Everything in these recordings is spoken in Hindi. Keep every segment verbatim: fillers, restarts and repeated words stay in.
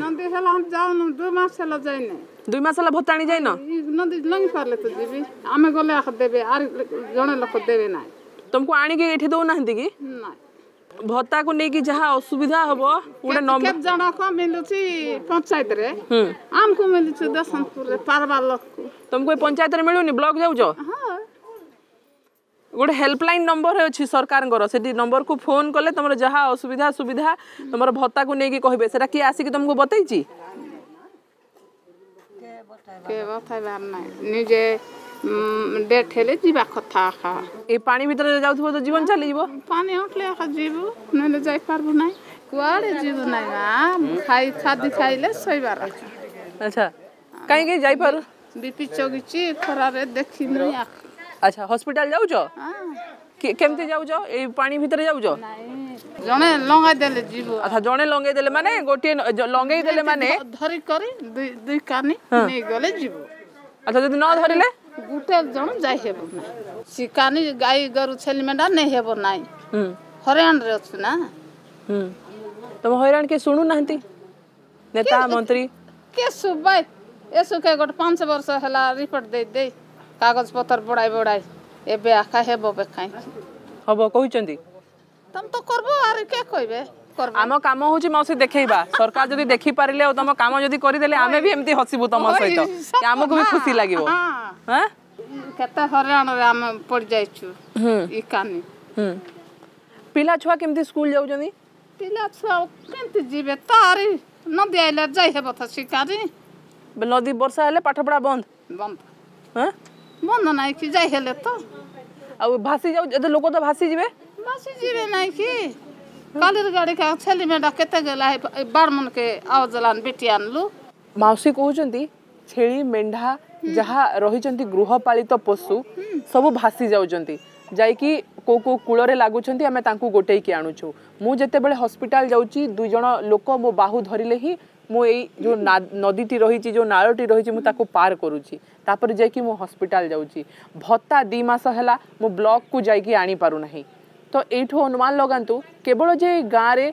नदी हेला हम जाऊ न दो मास हेला जाई नै दो मास हेला भताणी जाई न नदी लंगी पारले त जीबी आमे गले आख देबे आर जने लख देबे नै तुमको आणी के एठी दो नहंदी की नै भत्ता को नै की जहा असुविधा हबो उडे नंबर के जना को मिलुची पंचायत रे आम को मिलुची दसनपुर रे पारवा लख तुमको पंचायत रे मिलुनी ब्लॉक जाऊ जो हां गोटे हेल्पलाइन नंबर अच्छी सरकार से नंबर को फोन कले तुम जहाँ असुविधा सुविधा तुम भत्ता को लेकिन कहे से किए आसिक तुमको बतई निजे डेट हेले जीवा कथा ए पानी भीतर जाउथबो तो जीवन चली जीवो पानी उठले खा जीवो नले जाय पारबो नै कुआरे जीवो नै मां खाई छादी खाइले सोइबार अच्छा काई के जाय पर बीपी चोगीची खरा रे देखिनो या अच्छा हॉस्पिटल जाऊ जो हां केमते जाऊ जो ए पानी भीतर जाऊ जो नहीं जने लंगाई देले जीवो अच्छा जने लंगाई देले माने गोटे लंगाई देले माने धरि करी दुई कानी नै गले जीवो अच्छा जदी न धरिले गुटे जण जाय हेबो ना सिकानी गाय गरु छेली मेंडा नै हेबो नै हम हरियाणा रे अछि ना हम तब हरियाणा के सुनु नहंती नेता मंत्री के सुबै एसो के गोट पाँच वर्ष हला रिपोर्ट दे दे कागज पत्र बड़ाई बड़ाई एबे आखा हेबो बे खाइ हबो कहू चंदी तम तो करबो अरे के कहबे करबो आम काम होची मौसी देखैबा सरकार जदी देखि पारिले ओ तम काम जदी करि देले आमे भी एम्ति हसिबो तम सहित कि आम को भी खुशी लागिवो हां केता हरान रे आम पड़ जाइछु ई कानी हम पिला छुआ केमति स्कूल जाउ जनी पिला छुआ केमति जीवे तारी नदी आइले जाय हेबो त शिकारी नदी वर्षा हेले पाठपड़ा बंद बंद हां बंद नहीं कि जाय हेले तो आ भासी जाऊ जदे लोग तो भासी जीवे भासी जीवे नहीं कि कालर गाड़ी का छली में डकते गेला है बार मन के आवजलान बेटियान लु मौसी कहू जंती छेली मेंढा जहा रही जंती गृहपालित पशु सब भासी जाऊ जंती जाई कि को को कुल रे लागु जंती हमें तांकू गोटे कि आनु छु मु जते बेले हॉस्पिटल जाउची दुई जणो लोक मो बाहु धरिले ही मो ए जो नदीटी रही जो नाळटी रही मु ताको पार करूची तापर जाय कि मो हॉस्पिटल जाउची भत्ता दी मास हला मो ब्लॉक को जाय कि आनी पारु नाही तो एठो अनुमान लगांतु केवल जे गाँ रे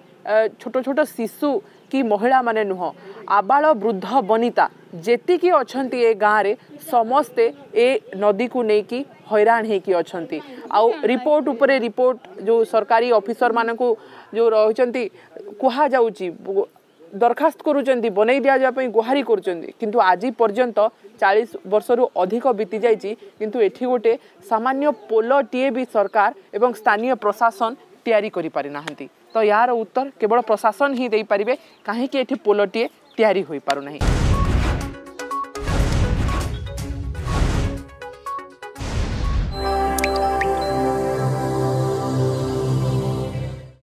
छोटो छोटो शिशु कि महिला माने नुह आबाल वृद्ध बनिता जेतिकी अछंती ए गाँ रे समस्ते ए नदी को नै कि हैरान है कि अछंती आउ रिपोर्ट उपरे रिपोर्ट जो सरकारी ऑफिसर मानको जो रहउचंती कुहा जाउची दरखास्त करुँगी बनई दि जाए गुहारि किंतु आज पर्यंत चालीस वर्ष रु अधिक बीती जाइए किंतु एठी गोटे सामान्य पोलटीए भी सरकार एवं स्थानीय प्रशासन तैयारी करि पारि नाहंती तो यार उत्तर केवल प्रशासन ही दे पारिबे काहे कि एठी पोलटीए तैयारी होई पारु नहीं।